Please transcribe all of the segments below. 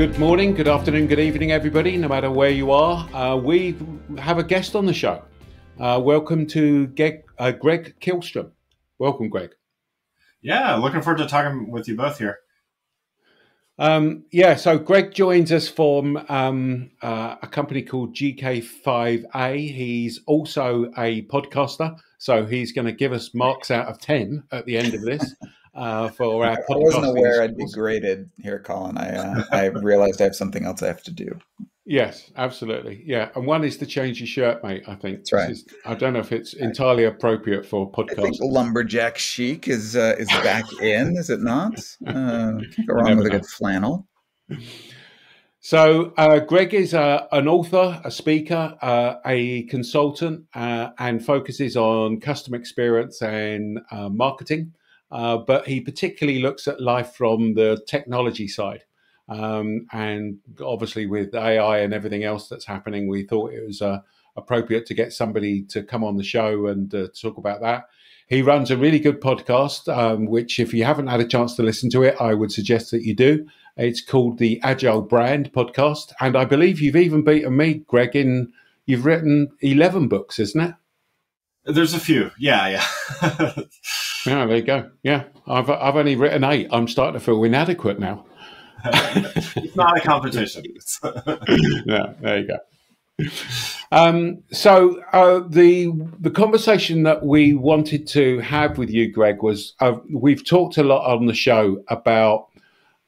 Good morning, good afternoon, good evening, everybody, no matter where you are. We have a guest on the show. Welcome to Greg Kihlstrom. Welcome, Greg. Yeah, looking forward to talking with you both here. Yeah, so Greg joins us from a company called GK5A. He's also a podcaster, so he's going to give us marks out of 10 at the end of this. For our I wasn't aware schools. I'd be graded here, Colin. I realized I have something else I have to do. Yes, absolutely. Yeah, and one is to change your shirt, mate, I think. That's right. This is, I don't know if it's entirely appropriate for podcasts. I think lumberjack chic is back in, is it not? Can't go wrong with a good flannel. So Greg is an author, a speaker, a consultant, and focuses on customer experience and marketing. But he particularly looks at life from the technology side. And obviously with AI and everything else that's happening, we thought it was appropriate to get somebody to come on the show and talk about that. He runs a really good podcast, which if you haven't had a chance to listen to it, I would suggest that you do. It's called the Agile Brand Podcast. And I believe you've even beaten me, Greg, in you've written 11 books, isn't it? There's a few. Yeah. Yeah, there you go. Yeah, I've only written 8. I'm starting to feel inadequate now. It's not a competition. No, there you go. So the conversation that we wanted to have with you, Greg, was we've talked a lot on the show about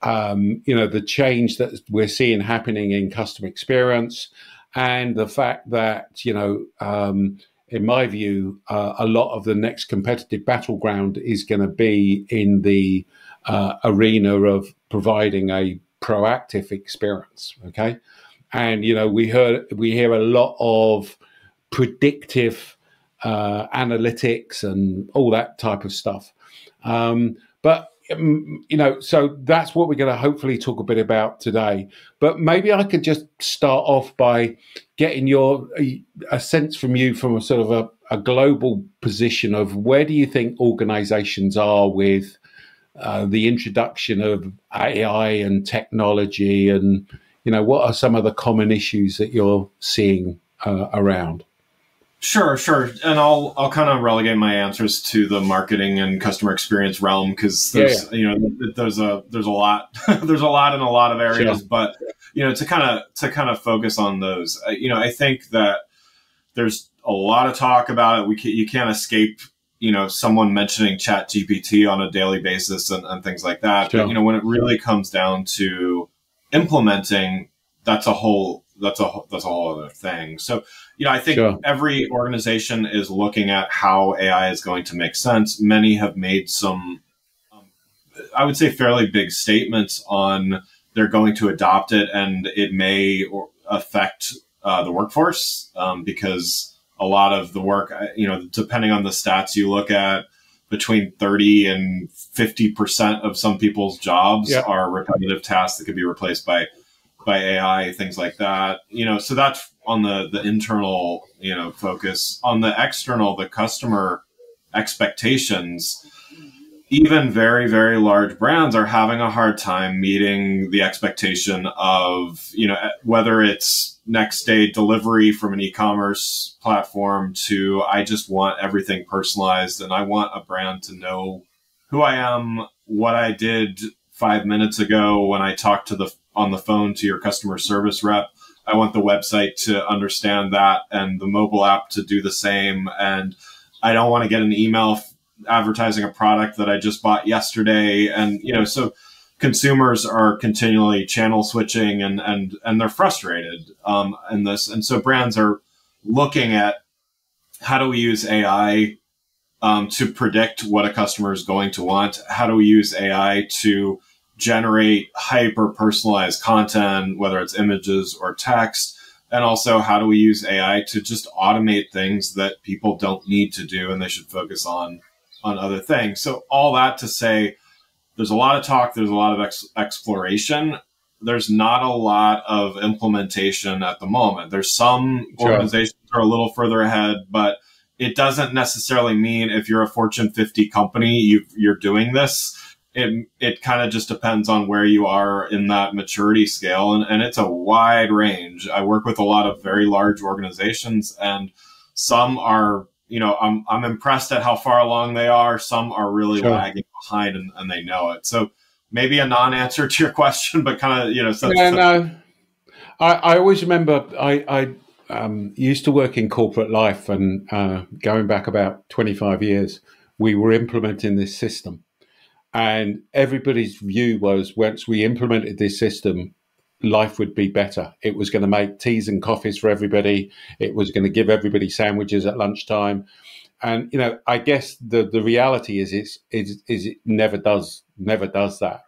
you know, the change that we're seeing happening in customer experience, and the fact that, you know, in my view, a lot of the next competitive battleground is going to be in the arena of providing a proactive experience. Okay, and you know, we hear a lot of predictive analytics and all that type of stuff. You know, so that's what we're going to hopefully talk a bit about today. But maybe I could just start off by getting a sense from you, from a sort of a global position of where do you think organizations are with the introduction of AI and technology, and, you know, what are some of the common issues that you're seeing around? Sure. And I'll kind of relegate my answers to the marketing and customer experience realm, because there's, you know, there's a lot, there's a lot in a lot of areas, sure. But, you know, to kind of focus on those, you know, I think that there's a lot of talk about it. You can't escape, you know, someone mentioning ChatGPT on a daily basis and things like that. Sure. But, you know, when it really comes down to implementing, that's a whole other thing. So, you know, I think sure. Every organization is looking at how AI is going to make sense. Many have made some, I would say, fairly big statements on they're going to adopt it, and it may affect the workforce because a lot of the work, you know, depending on the stats you look at, between 30 and 50% of some people's jobs yeah. are repetitive tasks that could be replaced by AI, things like that, you know. So that's on the internal, you know, focus. On the external, the customer expectations, even very, very large brands are having a hard time meeting the expectation of, you know, whether it's next day delivery from an e-commerce platform to, I just want everything personalized and I want a brand to know who I am, what I did 5 minutes ago when I talked on the phone to your customer service rep. I want the website to understand that, and the mobile app to do the same. And I don't want to get an email advertising a product that I just bought yesterday. And, you know, so consumers are continually channel switching, and they're frustrated in this. And so brands are looking at how do we use AI to predict what a customer is going to want? How do we use AI to generate hyper-personalized content, whether it's images or text? And also, how do we use AI to just automate things that people don't need to do and they should focus on other things? So all that to say, there's a lot of talk, there's a lot of exploration. There's not a lot of implementation at the moment. There's some sure. organizations that are a little further ahead, but it doesn't necessarily mean if you're a Fortune 50 company, you're doing this. it kind of just depends on where you are in that maturity scale. And it's a wide range. I work with a lot of very large organizations, and some are, you know, I'm impressed at how far along they are. Some are really sure. lagging behind and they know it. So maybe a non-answer to your question, but kind of, you know. I always remember I used to work in corporate life, and going back about 25 years, we were implementing this system. And everybody's view was, once we implemented this system, life would be better. It was going to make teas and coffees for everybody. It was going to give everybody sandwiches at lunchtime. And, you know, I guess the reality is it never does that.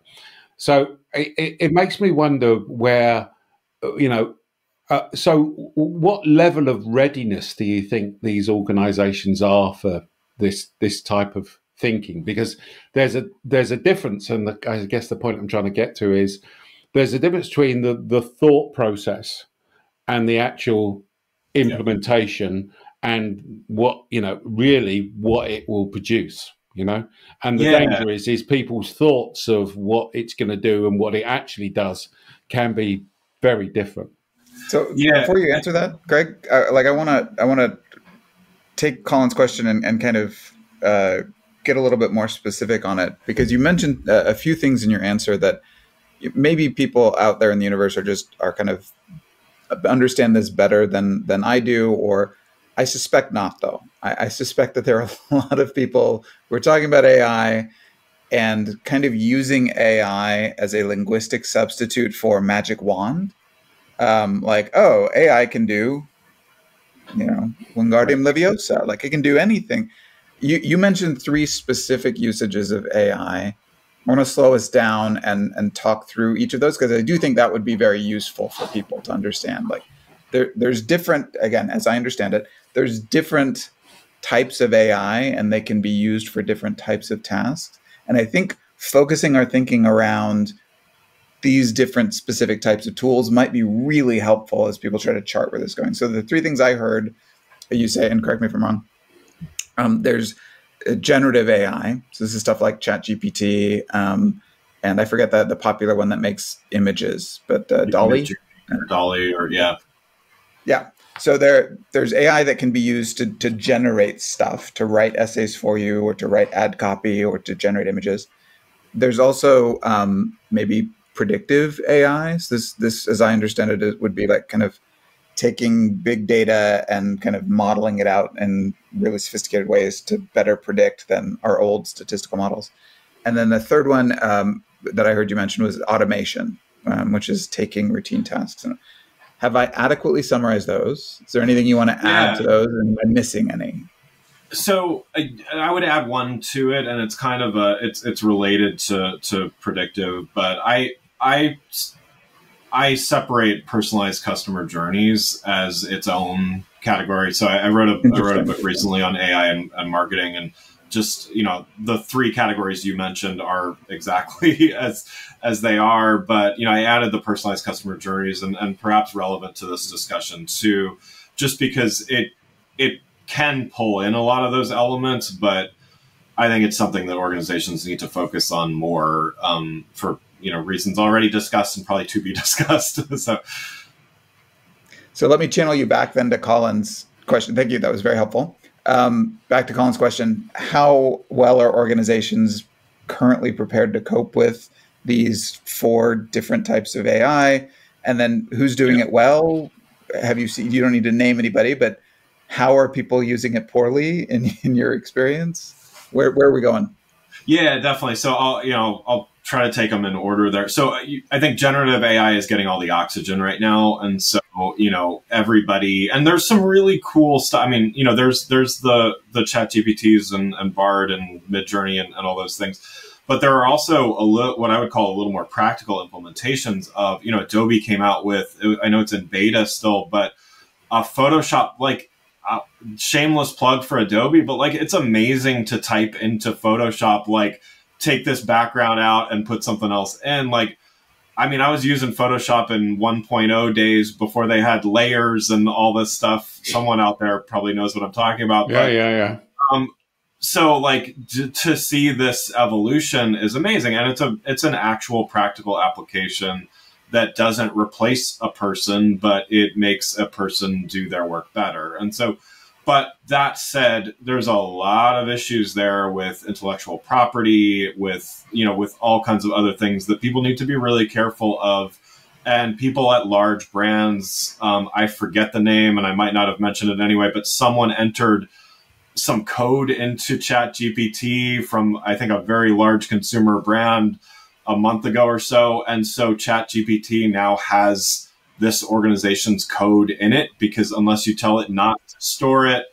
So it makes me wonder where, you know, so what level of readiness do you think these organizations are for this type of thinking? Because there's a difference, and I guess the point I'm trying to get to is there's a difference between the thought process and the actual implementation and what, you know, really what it will produce, you know. And the danger is people's thoughts of what it's going to do and what it actually does can be very different. So before you answer that, Greg, I want to take Colin's question and kind of get a little bit more specific on it, because you mentioned a few things in your answer that maybe people out there in the universe are kind of understand this better than I do, or I suspect not, though. I suspect that there are a lot of people who are talking about AI and kind of using AI as a linguistic substitute for magic wand. Like, oh, AI can do, you know, Wingardium Leviosa, like it can do anything. You mentioned three specific usages of AI. I want to slow us down and talk through each of those, because I do think that would be very useful for people to understand. Like there's different, again, as I understand it, there's different types of AI, and they can be used for different types of tasks. And I think focusing our thinking around these different specific types of tools might be really helpful as people try to chart where this is going. So the three things I heard you say, and correct me if I'm wrong, there's generative AI. So this is stuff like ChatGPT, and I forget the popular one that makes images, but Dolly. Or Dolly, or yeah. Yeah. So there's AI that can be used to generate stuff, to write essays for you, or to write ad copy, or to generate images. There's also maybe predictive AI. So this, as I understand it, it would be like kind of taking big data and kind of modeling it out in really sophisticated ways to better predict than our old statistical models. And then the third one that I heard you mention was automation, which is taking routine tasks. And have I adequately summarized those? Is there anything you want to add to those? Am I missing any? So I would add one to it, and it's kind of it's related to predictive, but I separate personalized customer journeys as its own category. So I wrote a book recently on AI and marketing, and just, you know, the three categories you mentioned are exactly as they are. But, you know, I added the personalized customer journeys, and perhaps relevant to this discussion too, just because it can pull in a lot of those elements, but I think it's something that organizations need to focus on more for, you know, reasons already discussed and probably to be discussed. So let me channel you back then to Colin's question. Thank you. That was very helpful. Back to Colin's question. How well are organizations currently prepared to cope with these four different types of AI? And then who's doing it well? Have you seen, you don't need to name anybody, but how are people using it poorly in your experience? Where are we going? Yeah, definitely. So I'll try to take them in order there. So I think generative AI is getting all the oxygen right now. And so, you know, everybody, and there's some really cool stuff. I mean, you know, there's the ChatGPTs and Bard and Midjourney and all those things. But there are also what I would call a little more practical implementations of, you know, Adobe came out with, I know it's in beta still, but Photoshop, like, shameless plug for Adobe, but like, it's amazing to type into Photoshop, like, take this background out and put something else in. Like, I mean, I was using Photoshop in 1.0 days before they had layers and all this stuff. Someone out there probably knows what I'm talking about. Yeah, but, yeah. So like to see this evolution is amazing, and it's an actual practical application that doesn't replace a person, but it makes a person do their work better. And so, but that said, there's a lot of issues there with intellectual property, with, you know, with all kinds of other things that people need to be really careful of. And people at large brands, I forget the name and I might not have mentioned it anyway, but someone entered some code into ChatGPT from, I think, a very large consumer brand a month ago or so. And so ChatGPT now has this organization's code in it, because unless you tell it not to store it,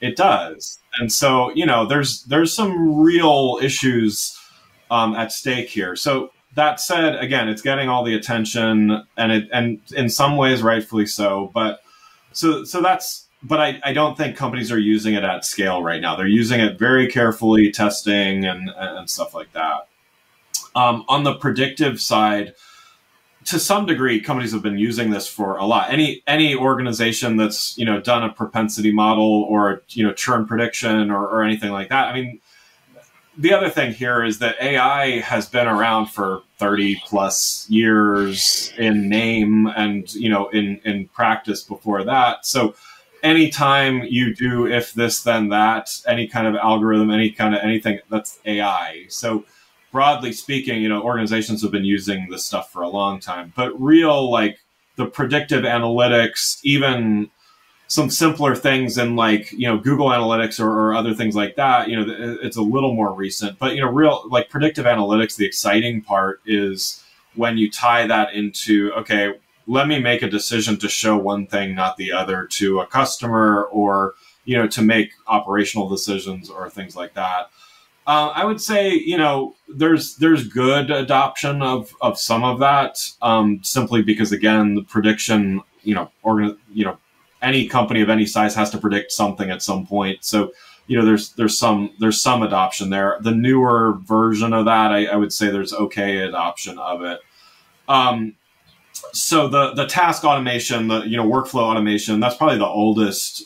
it does. And so, you know, there's some real issues at stake here. So that said, again, it's getting all the attention, and in some ways rightfully so. But so that's, but I don't think companies are using it at scale right now. They're using it very carefully, testing and stuff like that. On the predictive side, to some degree, companies have been using this for a lot. Any organization that's, you know, done a propensity model or, you know, churn prediction or anything like that. I mean, the other thing here is that AI has been around for 30 plus years in name and, you know, in practice before that. So anytime you do if this then that, any kind of algorithm, any kind of anything, that's AI. So broadly speaking, you know, organizations have been using this stuff for a long time. But real, like, the predictive analytics, even some simpler things in, like, you know, Google Analytics or other things like that, you know, it's a little more recent. But, you know, real, like, predictive analytics, the exciting part is when you tie that into, okay, let me make a decision to show one thing, not the other, to a customer, or, you know, to make operational decisions or things like that. I would say, you know, there's good adoption of some of that, simply because, again, the prediction, you know, any company of any size has to predict something at some point. So, you know, there's some adoption there. The newer version of that, I would say there's okay adoption of it. So the task automation, the, you know, workflow automation, that's probably the oldest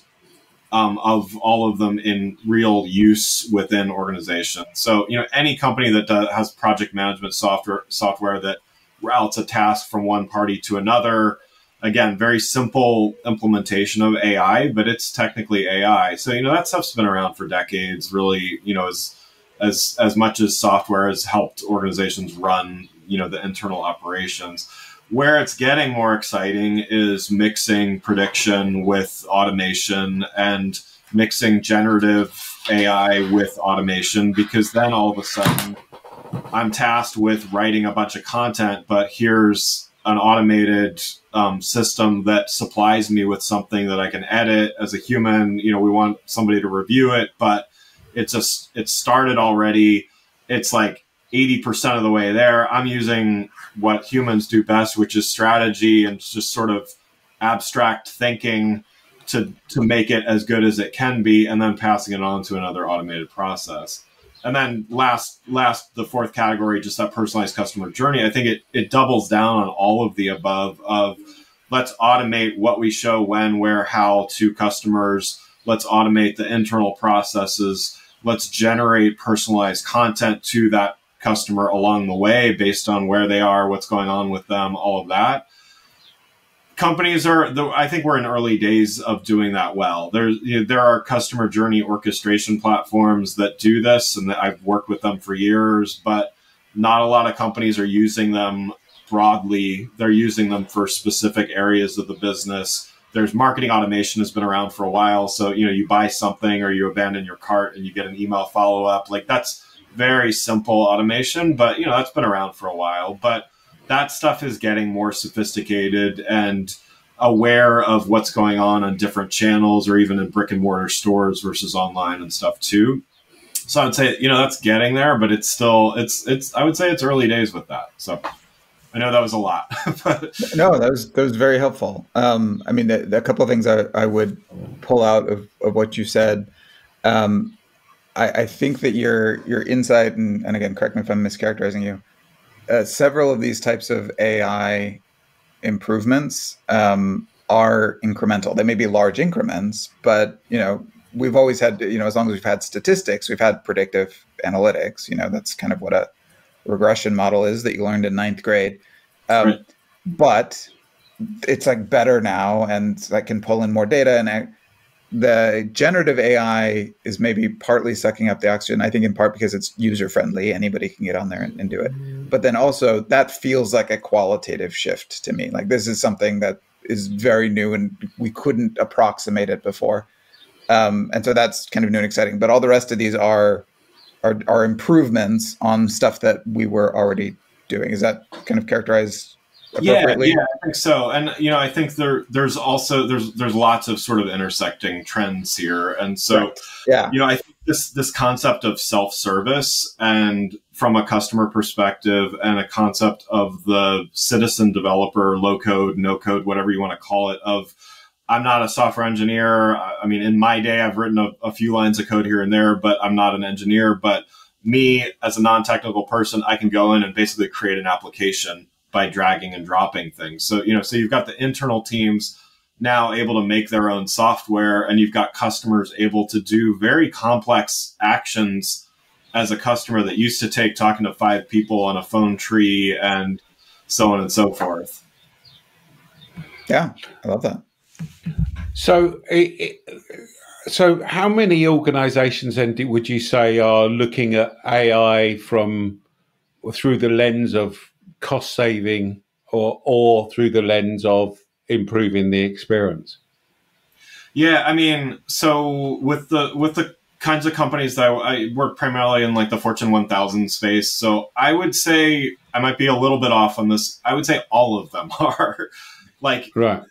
of all of them in real use within organizations. So, you know, any company that has project management software that routes a task from one party to another, again, very simple implementation of AI, but it's technically AI. So, you know, that stuff's been around for decades, really, you know, as much as software has helped organizations run, you know, the internal operations. Where it's getting more exciting is mixing prediction with automation and mixing generative AI with automation, because then all of a sudden I'm tasked with writing a bunch of content, but here's an automated system that supplies me with something that I can edit as a human. You know, we want somebody to review it, but it's started already. It's like 80% of the way there. I'm using what humans do best, which is strategy and just sort of abstract thinking to make it as good as it can be, and then passing it on to another automated process. And then last, the fourth category, just that personalized customer journey. I think it doubles down on all of the above of, let's automate what we show when, where, how to customers. Let's automate the internal processes. Let's generate personalized content to that customer along the way based on where they are, what's going on with them, all of that. Companies are, I think we're in early days of doing that well. There are customer journey orchestration platforms that do this, and I've worked with them for years, but not a lot of companies are using them broadly. They're using them for specific areas of the business. There's marketing automation has been around for a while. So, you know, you buy something or you abandon your cart and you get an email follow-up. Like, that's very simple automation, but, you know, that's been around for a while. But that stuff is getting more sophisticated and aware of what's going on different channels, or even in brick and mortar stores versus online and stuff too. So I'd say, you know, that's getting there, but it's still, I would say it's early days with that. So I know that was a lot. But no, that was very helpful. I mean, a couple of things I would pull out of what you said. I think that your insight, and again, correct me if I'm mischaracterizing you, several of these types of AI improvements are incremental. They may be large increments, but, you know, we've always had, as long as we've had statistics, we've had predictive analytics. That's kind of what a regression model is that you learned in 9th grade. Right. But it's like better now, and I can pull in more data. And the generative AI is maybe partly sucking up the oxygen, I think in part because it's user-friendly. Anybody can get on there and do it. But then also that feels like a qualitative shift to me. Like this is something that is very new and we couldn't approximate it before. And so that's kind of new and exciting. But all the rest of these are improvements on stuff that we were already doing. Is that kind of characterized appropriately? Yeah, I think so. And I think there's also lots of sort of intersecting trends here. And so right. Yeah. I think this concept of self-service and from a customer perspective, and a concept of the citizen developer, low code, no code, whatever you want to call it, of I'm not a software engineer. I mean, in my day, I've written a few lines of code here and there, but I'm not an engineer. But me, as a non-technical person, I can go in and basically create an application by dragging and dropping things. So, so you've got the internal teams now able to make their own software, and you've got customers able to do very complex actions as a customer that used to take talking to 5 people on a phone tree and so on and so forth. Yeah, I love that. So how many organizations then would you say are looking at AI through the lens of cost saving or through the lens of improving the experience? Yeah, I mean, so with the kinds of companies that I work primarily in, like the Fortune 1000 space. So I would say, I might be a little bit off on this, I would say all of them are. Like right.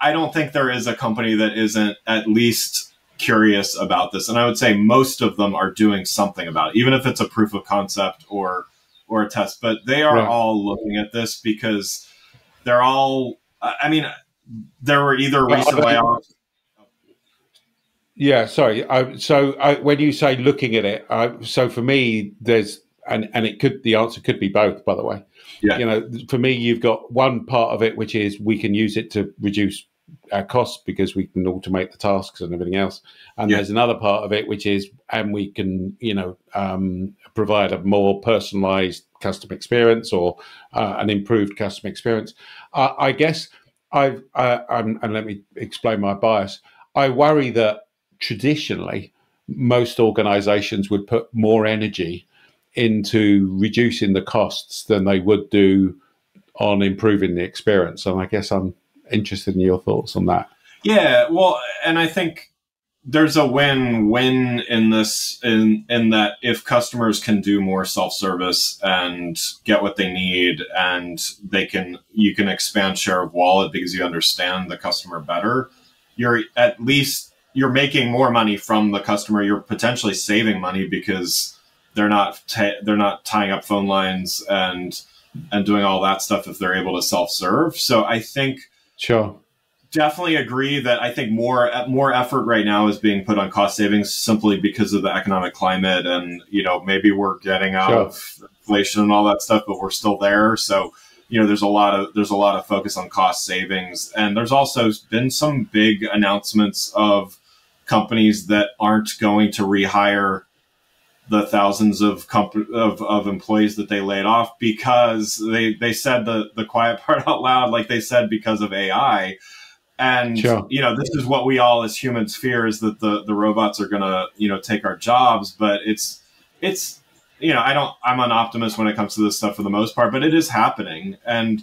I don't think there is a company that isn't at least curious about this. And I would say most of them are doing something about it, even if it's a proof of concept or a test. But they are right. all looking at this because they're all, I mean, there were either recent layoffs. Yeah, sorry. When you say looking at it, for me, there's, and the answer could be both, by the way. Yeah. For me, you've got one part of it, which is we can use it to reduce our costs because we can automate the tasks and everything else. And yeah. there's another part of it, which is, and we can, provide a more personalized customer experience or an improved customer experience. I guess and let me explain my bias. I worry that traditionally, most organizations would put more energy into reducing the costs than they would do on improving the experience. And I guess I'm interested in your thoughts on that. Yeah, well, and I think there's a win-win in this, in that if customers can do more self-service and get what they need, and you can expand share of wallet because you understand the customer better, you're making more money from the customer. You're potentially saving money because they're not tying up phone lines and doing all that stuff if they're able to self-serve. So I think sure. definitely agree that I think more effort right now is being put on cost savings simply because of the economic climate, and maybe we're getting out sure. of inflation and all that stuff, but we're still there. So there's a lot of focus on cost savings, and there's also been some big announcements of companies that aren't going to rehire the thousands of employees that they laid off because they said the quiet part out loud, like they said, because of AI. And, sure. This is what we all as humans fear, is that the robots are going to, take our jobs. But it's, I'm an optimist when it comes to this stuff for the most part, but it is happening. And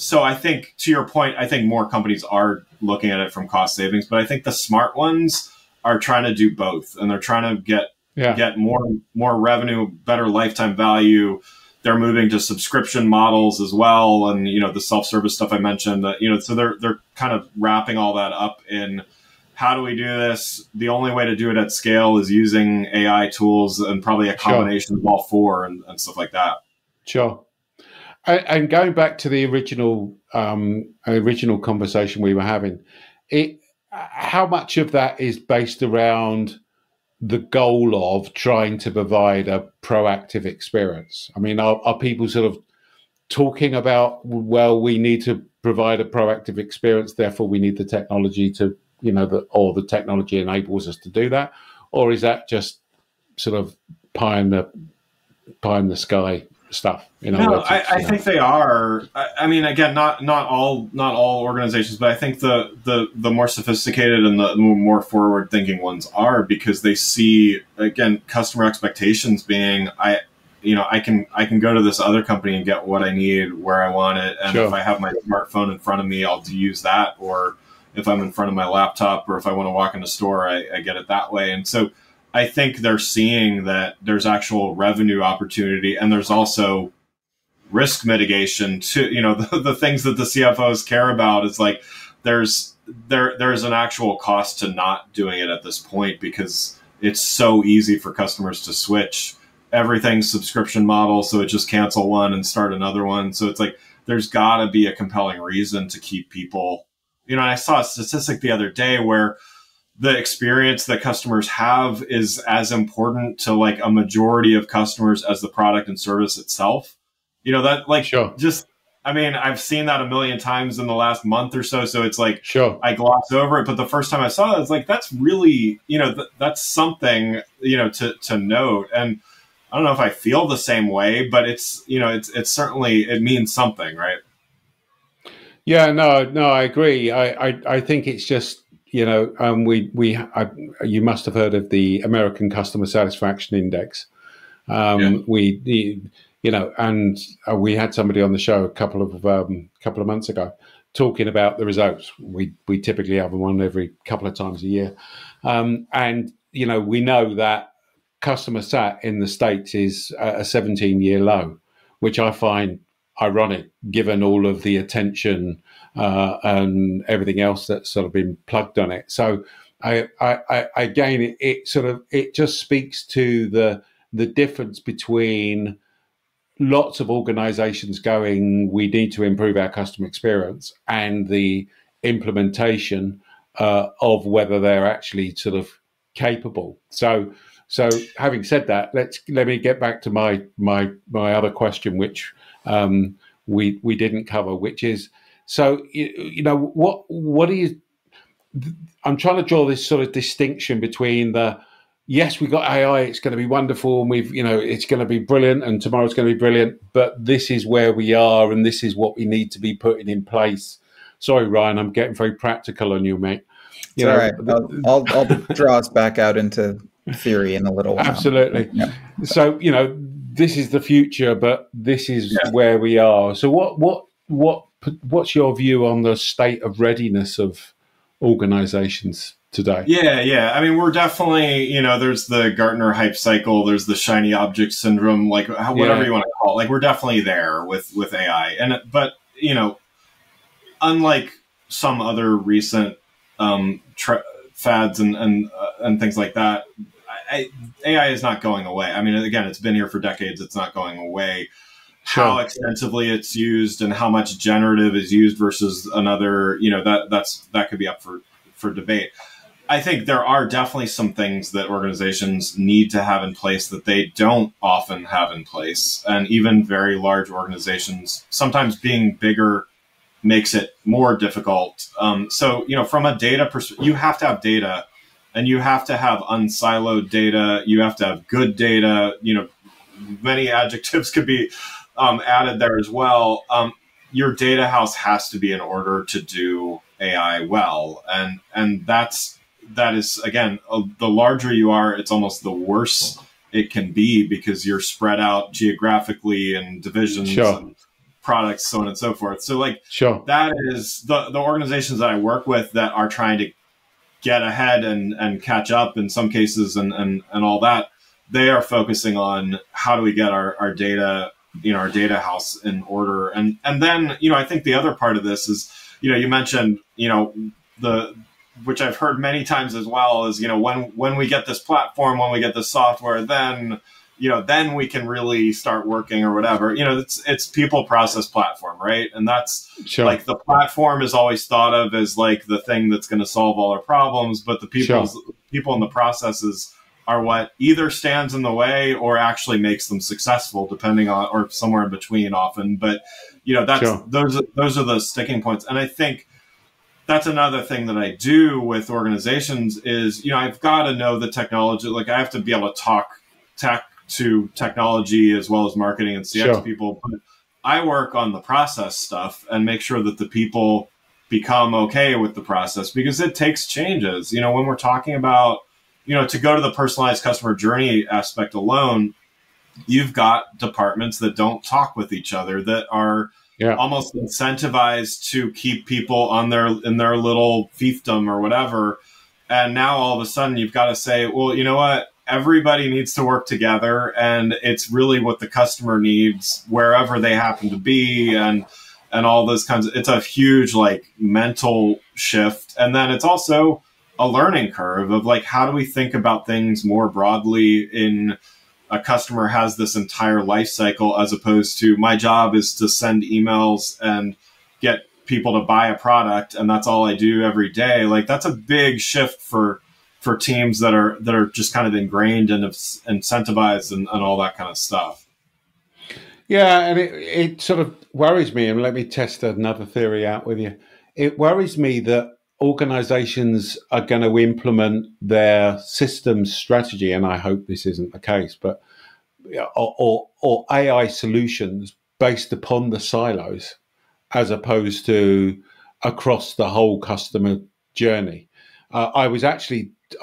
so I think, to your point, I think more companies are looking at it from cost savings, but I think the smart ones are trying to do both, and they're trying to get more revenue, better lifetime value. They're moving to subscription models as well, and the self-service stuff I mentioned. So they're kind of wrapping all that up in how do we do this? The only way to do it at scale is using AI tools, and probably a combination sure. of all four and stuff like that. Sure. And going back to the original conversation we were having, how much of that is based around the goal of trying to provide a proactive experience? I mean, are people sort of talking about, well, we need to provide a proactive experience, therefore we need the technology to you know, that, or the technology enables us to do that? Or is that just sort of pie in the sky stuff? You know, no, I think they are. I mean, again, not all organizations, but I think the more sophisticated and the more forward thinking ones are, because they see, again, customer expectations being, I can go to this other company and get what I need where I want it. And sure, if I have my smartphone in front of me, I'll use that. Or if I'm in front of my laptop, or if I want to walk in a store, I get it that way. And so I think they're seeing that there's actual revenue opportunity, and there's also risk mitigation too. You know, the things that the CFOs care about is like, there's an actual cost to not doing it at this point, because it's so easy for customers to switch. Everything's subscription model, so it just cancel one and start another one. So it's like, there's gotta be a compelling reason to keep people, you know. And I saw a statistic the other day where the experience that customers have is as important to like a majority of customers as the product and service itself. You know, that like, sure, just, I mean, I've seen that a million times in the last month or so. So it's like, sure, I glossed over it, but the first time I saw that, it's like, that's really, you know, that's something, you know, to note. And I don't know if I feel the same way, but it's, you know, it's certainly, it means something, right? Yeah, no, I agree. I think it's just, you know, you must have heard of the American Customer Satisfaction Index. Yeah. You know, and we had somebody on the show a couple of months ago talking about the results. We typically have one every couple of times a year. And, you know, we know that customer sat in the States is a 17-year low, which I find ironic given all of the attention and everything else that's sort of been plugged on it. So I again, it just speaks to the difference between lots of organizations going, we need to improve our customer experience, and the implementation of whether they're actually sort of capable. So having said that, let me get back to my other question, which we didn't cover, which is, so you know, what do you? I'm trying to draw this sort of distinction between the, yes, we got AI, it's going to be wonderful, and we've, you know, it's going to be brilliant, and tomorrow's going to be brilliant, but this is where we are, and this is what we need to be putting in place. Sorry, Ryan, I'm getting very practical on you, mate. You know, all right. I'll draw us back out into theory in a little while. Absolutely. Yeah. So, you know, this is the future, but this is, yeah, where we are. So what's your view on the state of readiness of organizations today? Yeah. I mean, we're definitely, you know, there's the Gartner hype cycle, there's the shiny object syndrome, like whatever, yeah, you want to call it. Like, we're definitely there with AI. But you know, unlike some other recent fads and things like that, AI is not going away. I mean, again, it's been here for decades. It's not going away. Sure. How extensively it's used and how much generative is used versus another, you know, that could be up for debate. I think there are definitely some things that organizations need to have in place that they don't often have in place. And even very large organizations, sometimes being bigger makes it more difficult. So, you know, from a data perspective, you have to have data, and you have to have unsiloed data. You have to have good data. You know, many adjectives could be added there as well. Your data house has to be in order to do AI well, and that is again, the larger you are, it's almost the worse it can be, because you're spread out geographically and divisions. Sure. And products, so on and so forth. So like, sure, that is the organizations that I work with that are trying to get ahead and catch up in some cases and all that. They are focusing on how do we get our data, you know, our data house in order. And then, you know, I think the other part of this is, you know, you mentioned, you know, which I've heard many times as well, is, you know, when we get this platform, when we get this software, then, you know, then we can really start working or whatever. You know, it's people, process, platform, right? And that's, sure, like the platform is always thought of as like the thing that's going to solve all our problems, but the people in the processes are what either stands in the way or actually makes them successful, depending on, or somewhere in between often. But you know, that's, sure, those are the sticking points. And I think that's another thing that I do with organizations is, you know, I've got to know the technology. Like, I have to be able to talk tech to technology as well as marketing and CX sure. people. But I work on the process stuff and make sure that the people become okay with the process, because it takes changes. You know, when we're talking about, you know, to go to the personalized customer journey aspect alone, you've got departments that don't talk with each other, that are yeah. almost incentivized to keep people on their in their little fiefdom or whatever. And now all of a sudden you've got to say, well, you know what? Everybody needs to work together, and it's really what the customer needs wherever they happen to be, and all those kinds of, it's a huge like mental shift. And then it's also a learning curve of like, how do we think about things more broadly in a customer has this entire life cycle, as opposed to my job is to send emails and get people to buy a product, and that's all I do every day. Like, that's a big shift for teams that are just kind of ingrained and incentivized and all that kind of stuff. Yeah, and it sort of worries me, and let me test another theory out with you. It worries me that organizations are going to implement their systems strategy, and I hope this isn't the case, but or AI solutions based upon the silos, as opposed to across the whole customer journey. I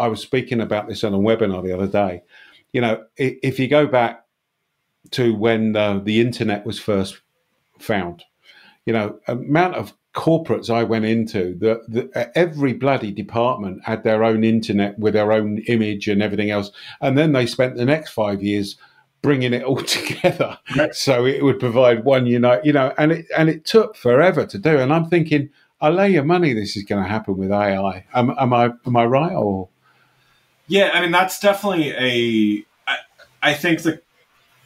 was speaking about this on a webinar the other day. You know, if you go back to when the internet was first found, you know, amount of corporates I went into, every bloody department had their own internet with their own image and everything else. And then they spent the next 5 years bringing it all together. Right. So it would provide one, you know, and it took forever to do. And I'm thinking, I lay your money this is going to happen with AI. Am I right? Or yeah, I mean, that's definitely I think that.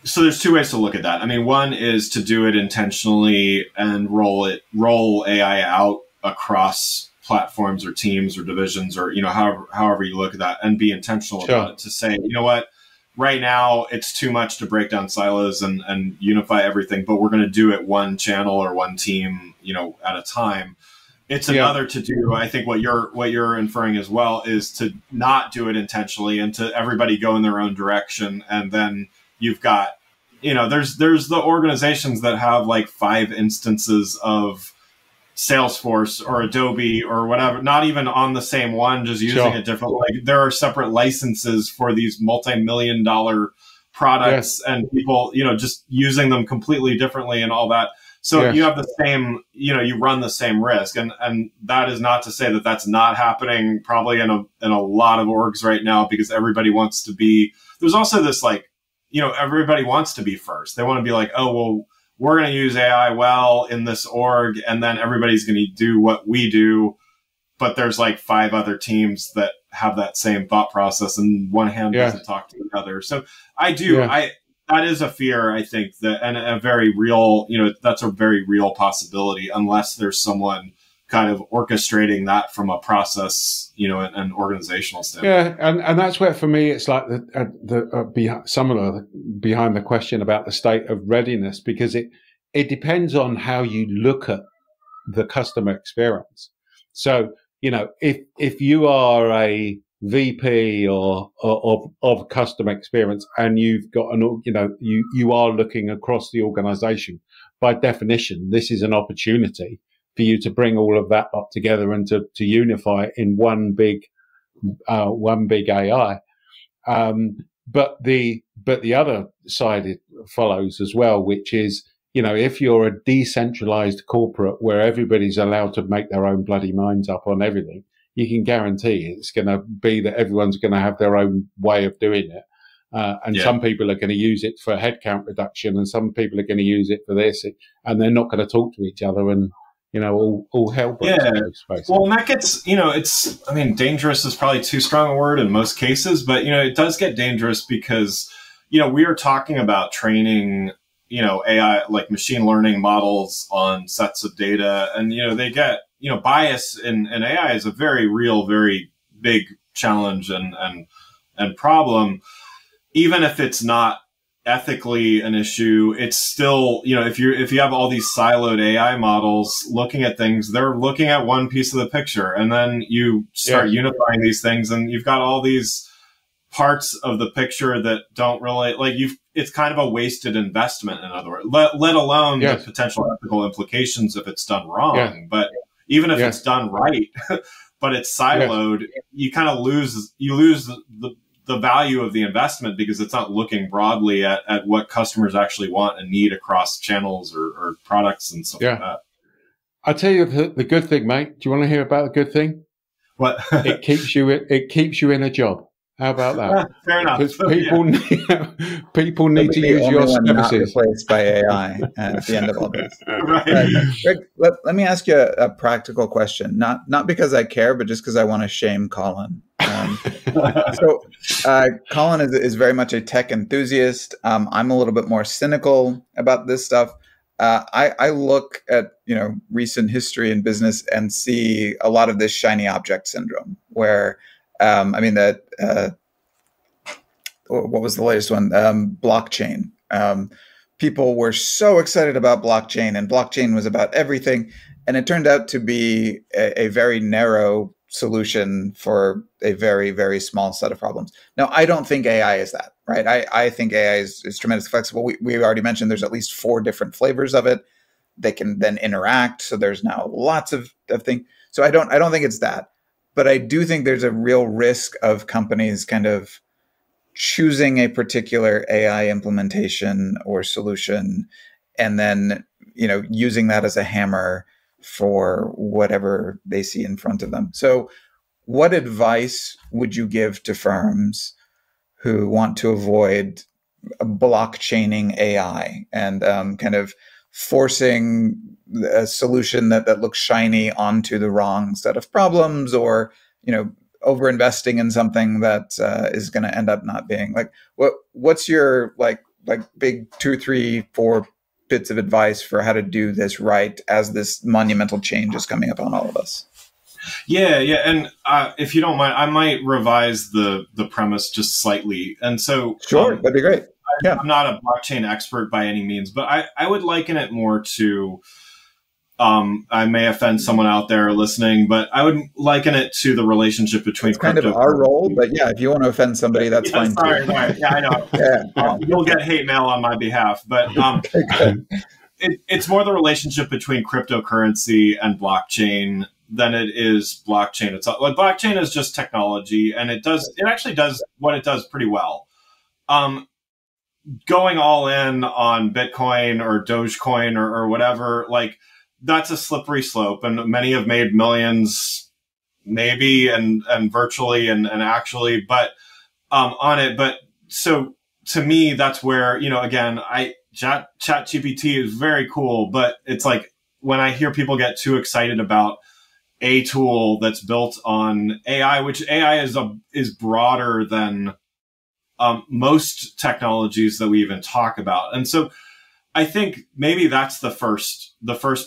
So there's two ways to look at that. I mean, one is to do it intentionally and roll AI out across platforms or teams or divisions, or, you know, however you look at that, and be intentional sure. about it, to say, you know what, right now it's too much to break down silos and unify everything, but we're going to do it one channel or one team, you know, at a time. It's yeah. another to do, I think what you're inferring as well, is to not do it intentionally and to everybody go in their own direction. And then you've got, you know, there's the organizations that have like 5 instances of Salesforce or Adobe or whatever, not even on the same one, just using sure. a different, like there are separate licenses for these multi-million-dollar products yes. and people, you know, just using them completely differently and all that. So yes. you have the same, you know, you run the same risk. And that is not to say that that's not happening probably in a lot of orgs right now, because everybody wants to be, there's also this like, you know, everybody wants to be first. They want to be like, oh, well, we're going to use AI well in this org, and then everybody's going to do what we do. But there's like 5 other teams that have that same thought process, and one hand yeah. doesn't talk to the other. So I do. Yeah. That is a fear, I think, that, and a very real, you know, that's a very real possibility, unless there's someone kind of orchestrating that from a process, you know, an organizational standpoint. Yeah, and that's where for me it's like similar behind the question about the state of readiness, because it depends on how you look at the customer experience. So, you know, if you are a VP or customer experience, and you've got you are looking across the organization, by definition, this is an opportunity for you to bring all of that up together and to unify it in one big AI, but the other side it follows as well, which is, you know, if you're a decentralized corporate where everybody's allowed to make their own bloody minds up on everything, you can guarantee it's going to be that everyone's going to have their own way of doing it, and yeah. some people are going to use it for headcount reduction, and some people are going to use it for this, and they're not going to talk to each other, and you know, all help. Yeah. Well, and that gets, you know, it's, I mean, dangerous is probably too strong a word in most cases, but, you know, it does get dangerous because, you know, we are talking about training, you know, AI, like machine learning models on sets of data, and, you know, they get, you know, bias in AI is a very real, very big challenge and problem, even if it's not ethically an issue. It's still, you know, if you have all these siloed AI models looking at things, they're looking at one piece of the picture, and then you start unifying these things, and you've got all these parts of the picture that don't relate. Like it's kind of a wasted investment. In other words, let alone the potential ethical implications if it's done wrong. But even if it's done right, but it's siloed, you kind of lose the value of the investment, because it's not looking broadly at what customers actually want and need across channels or products and stuff like that. I'll tell you the good thing, mate. Do you want to hear about a good thing? What? It keeps you in a job. How about that? Fair enough. Because people need to use your services. Not replaced by AI at the end of all this. Greg, let me ask you a practical question. Not because I care, but just because I want to shame Colin. So Colin is very much a tech enthusiast. I'm a little bit more cynical about this stuff. I look at recent history in business and see a lot of this shiny object syndrome, where what was the latest one? Blockchain. People were so excited about blockchain, and blockchain was about everything, and it turned out to be a very narrow solution for a very, very small set of problems. Now, I don't think AI is that, right? I think AI is tremendously flexible. We already mentioned there's at least 4 different flavors of it. They can then interact. So there's now lots of things. So I don't think it's that. But I do think there's a real risk of companies kind of choosing a particular AI implementation or solution, and then, using that as a hammer for whatever they see in front of them. So what advice would you give to firms who want to avoid blockchaining AI and kind of forcing a solution that looks shiny onto the wrong set of problems, or over-investing in something that is going to end up not being like what's your like big 2, 3, 4 bits of advice for how to do this right as this monumental change is coming upon all of us? Yeah. And if you don't mind, I might revise the premise just slightly. And so sure, that'd be great. I'm not a blockchain expert by any means, but I would liken it more to, I may offend someone out there listening, but I would liken it to the relationship between it's kind of our role, but yeah, if you want to offend somebody, that's fine. Sorry. Yeah, I know. You'll get hate mail on my behalf, but it's more the relationship between cryptocurrency and blockchain than it is blockchain itself. Like, blockchain is just technology, and it actually does what it does pretty well. Going all in on Bitcoin or Dogecoin or whatever, like, that's a slippery slope, and many have made millions, maybe and virtually and actually, but on it. But so to me, that's where again, ChatGPT is very cool, but it's like when I hear people get too excited about a tool that's built on AI, which AI is broader than most technologies that we even talk about. And so I think maybe that's the first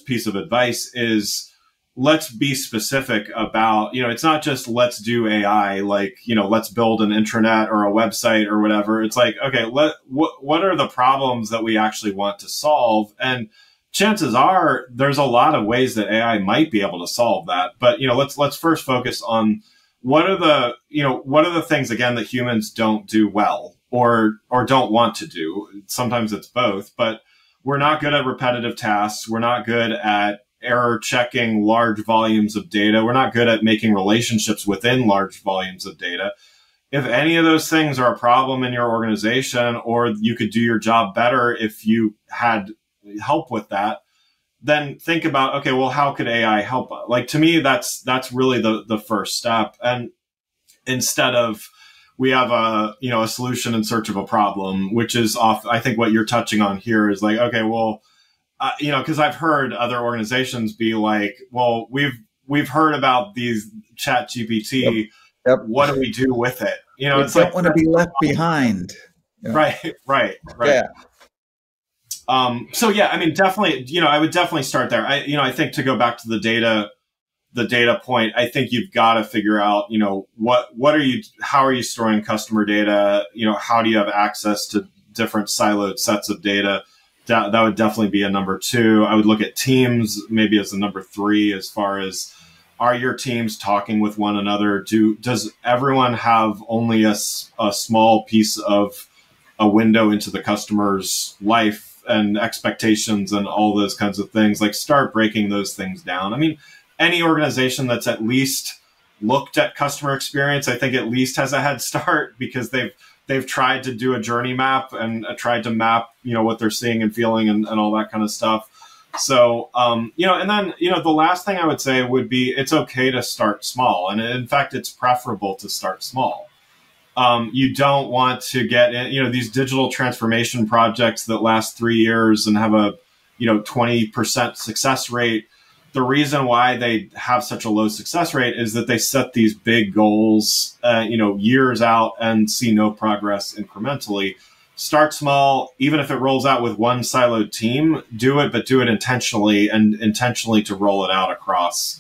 piece of advice is, let's be specific about, it's not just let's do AI, like, let's build an intranet or a website or whatever. It's like, okay, what are the problems that we actually want to solve? And chances are there's a lot of ways that AI might be able to solve that. But, let's first focus on what are the things, again, that humans don't do well or don't want to do. Sometimes it's both, but we're not good at repetitive tasks. We're not good at error checking large volumes of data. We're not good at making relationships within large volumes of data. If any of those things are a problem in your organization, or you could do your job better if you had help with that, then think about, okay, well, how could AI help? Like, to me, that's really the first step. And instead of, we have a solution in search of a problem, which is I think what you're touching on here is like, okay, well, because I've heard other organizations be like, well, we've heard about these ChatGPT. Yep. What do we do with it? It's don't like, want to be left behind. Yeah. Right. Yeah. So yeah, I mean, definitely, I would definitely start there. I think to go back to the data point, I think you've got to figure out, how are you storing customer data? How do you have access to different siloed sets of data. That would definitely be a number two. I would look at teams maybe as a number three, as far as, are your teams talking with one another? Does everyone have only a small piece of a window into the customer's life and expectations and all those kinds of things? Like, start breaking those things down. I mean, any organization that's at least looked at customer experience, I think at least has a head start, because they've tried to do a journey map and tried to map, what they're seeing and feeling and all that kind of stuff. So, and then, the last thing I would say would be, it's okay to start small. And in fact, it's preferable to start small. You don't want to get, these digital transformation projects that last 3 years and have a, 20% success rate. The reason why they have such a low success rate is that they set these big goals, years out and see no progress incrementally. Start small, even if it rolls out with one siloed team, do it, but do it intentionally, and intentionally to roll it out across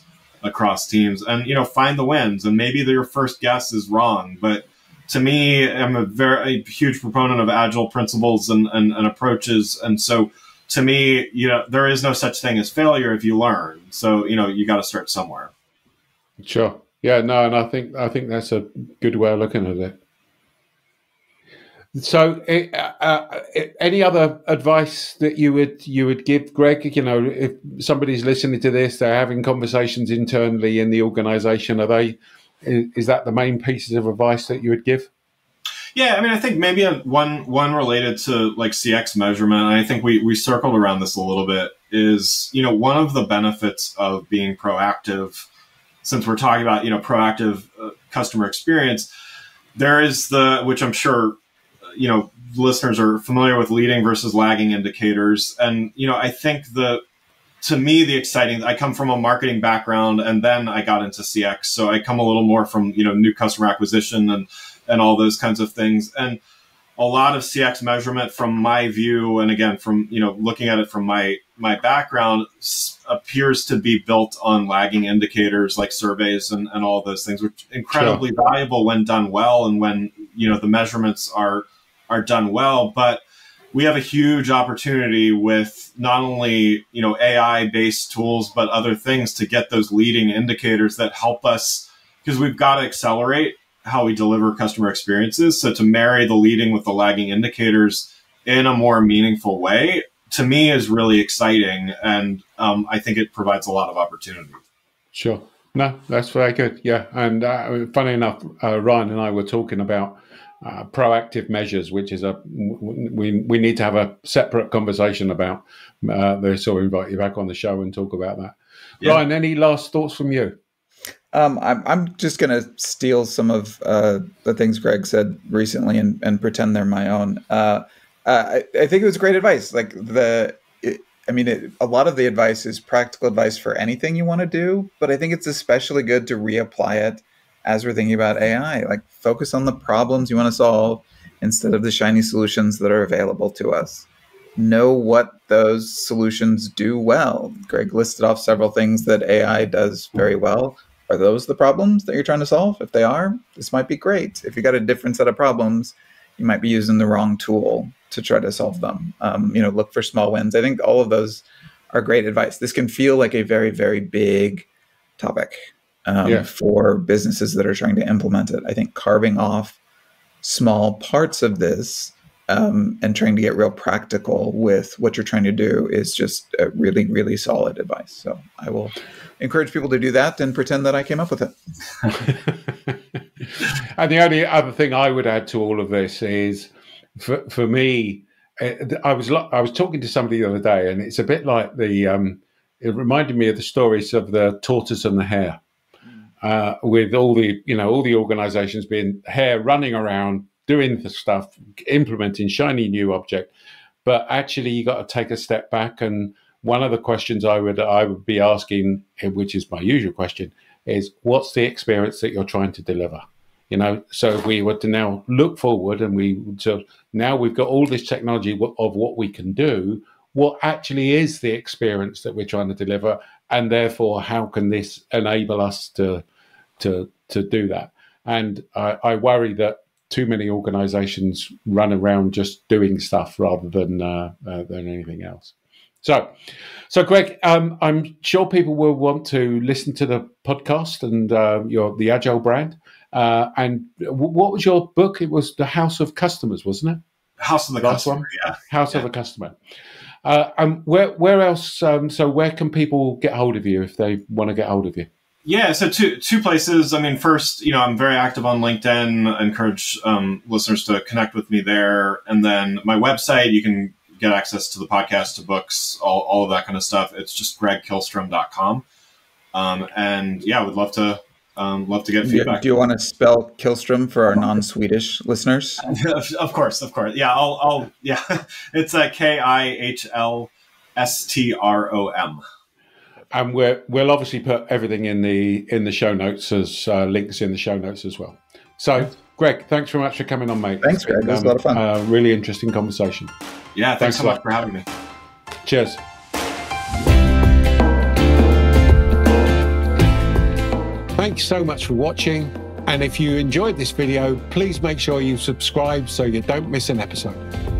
teams, and, find the wins. And maybe your first guess is wrong, but to me, I'm a huge proponent of agile principles and approaches. And so to me, there is no such thing as failure if you learn. So, you got to start somewhere. Sure. Yeah, no. And I think that's a good way of looking at it. So, any other advice that you would give, Greg? If somebody's listening to this, they're having conversations internally in the organization. Is that the main pieces of advice that you would give? Yeah, I mean, I think maybe one related to like CX measurement. And I think we circled around this a little bit. Is one of the benefits of being proactive, since we're talking about proactive customer experience, there is which I'm sure. Listeners are familiar with leading versus lagging indicators. And, I think to me, the exciting, I come from a marketing background and then I got into CX. So I come a little more from, new customer acquisition and all those kinds of things. And a lot of CX measurement from my view, and again, from, looking at it from my background, appears to be built on lagging indicators like surveys and all those things, which are incredibly valuable when done well. And when, the measurements are done well, but we have a huge opportunity with not only, AI-based tools, but other things to get those leading indicators that help us, because we've got to accelerate how we deliver customer experiences. So to marry the leading with the lagging indicators in a more meaningful way, to me, is really exciting. And I think it provides a lot of opportunity. Sure. No, that's very good. Yeah. And funny enough, Ryan and I were talking about proactive measures, which is we need to have a separate conversation about this. So we'll invite you back on the show and talk about that. Yeah. Ryan, any last thoughts from you? I'm just going to steal some of the things Greg said recently and pretend they're my own. I think it was great advice. Like a lot of the advice is practical advice for anything you want to do, but I think it's especially good to reapply it as we're thinking about AI. Like, focus on the problems you want to solve instead of the shiny solutions that are available to us. Know what those solutions do well. Greg listed off several things that AI does very well. Are those the problems that you're trying to solve? If they are, this might be great. If you got a different set of problems, you might be using the wrong tool to try to solve them. Look for small wins. I think all of those are great advice. This can feel like a very, very big topic. For businesses that are trying to implement it. I think carving off small parts of this and trying to get real practical with what you're trying to do is just a really, really solid advice. So I will encourage people to do that and pretend that I came up with it. And the only other thing I would add to all of this is, for me, I was talking to somebody the other day, and it's a bit like it reminded me of the stories of the tortoise and the hare. With all the organizations being hair running around, doing the stuff, implementing shiny new object. But actually, you got to take a step back. And one of the questions I would be asking, which is my usual question, is what's the experience that you're trying to deliver? So if we were to now look forward and now we've got all this technology of what we can do, what actually is the experience that we're trying to deliver? And therefore, how can this enable us to do that? And I worry that too many organizations run around just doing stuff rather than anything else. So Greg, I'm sure people will want to listen to the podcast and the Agile Brand. And what was your book? It was The House of Customers, wasn't it? House of the Customer, yeah. House of the Customer. And where else? So where can people get hold of you if they want to get hold of you? Yeah, so two places. I mean, first, I'm very active on LinkedIn. I encourage listeners to connect with me there. And then my website, you can get access to the podcast, to books, all of that kind of stuff. It's just gregkihlstrom.com. And yeah, I would love to get feedback. Do you want to spell Kihlstrom for our non-Swedish listeners? Of course. Yeah, I'll it's Kihlstrom. And we'll obviously put everything in the show notes as links in the show notes as well. So, Greg, thanks very much for coming on, mate. Thanks, Greg. It was a lot of fun. Really interesting conversation. Yeah, thanks so much for having me. Cheers. Thanks so much for watching. And if you enjoyed this video, please make sure you subscribe so you don't miss an episode.